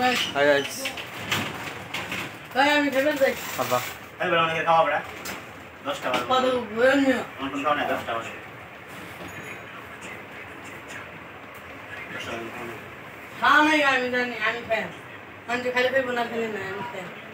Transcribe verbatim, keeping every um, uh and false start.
Hi guys. Hi, I'm Kevin. Papa. Hey, we're on the top of it. That's covered. Papa, we're on here. On the top of it. That's covered. हाँ मैं आमिर नहीं Aamir fan Anju खाली पे बना के नहीं मैं आमिर फैन